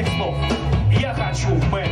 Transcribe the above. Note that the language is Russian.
этих слов я хочу быть.